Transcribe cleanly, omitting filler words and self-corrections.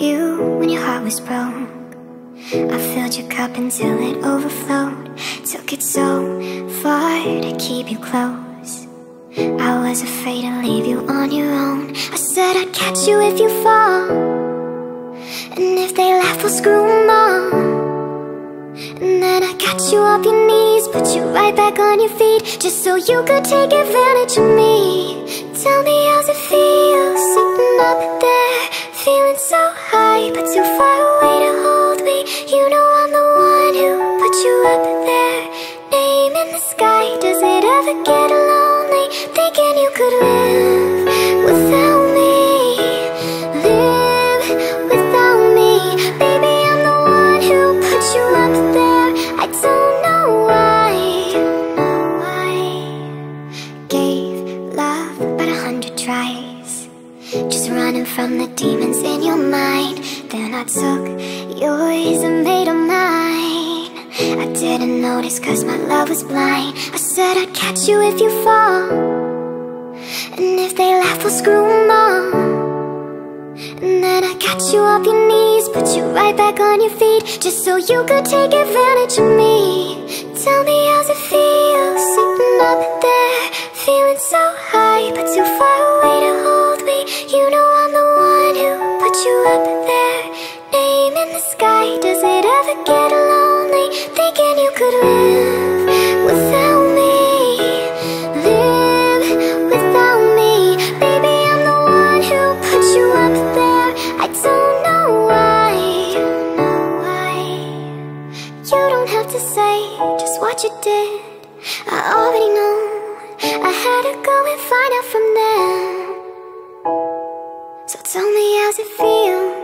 you when your heart was broke. I filled your cup until it overflowed. Took it so far to keep you close. I was afraid to leave you on your own. I said I'd catch you if you fall, and if they laugh, I'll screw them all. And then I got you off your knees, put you right back on your feet, just so you could take advantage of me. Tell me, how's it feel, sitting up there, feeling so high, but too far away to hold me. You know I'm the one who put you up there, name in the sky. Does it ever get lonely, thinking you could live without me? Live without me. Baby, I'm the one who put you up there. I don't know why. Gave love but 100 tries, just running from the demons in your mind. Then I took yours and made them mine. I didn't notice cause my love was blind. I said I'd catch you if you fall, and if they laugh, I'll screw them all. And then I got you off your knees, put you right back on your feet, just so you could take advantage of me. Tell me, how's it feel, sitting up there, feeling so high, but too far away to hold me. You know I'm the one who put you up there, name in the sky. Does it ever get lonely, thinking you could live without me? Live without me. Baby, I'm the one who put you up there. I don't know why. You don't have to say just what you did, I already know. I had to go and find out from them. So tell me, how's it feel?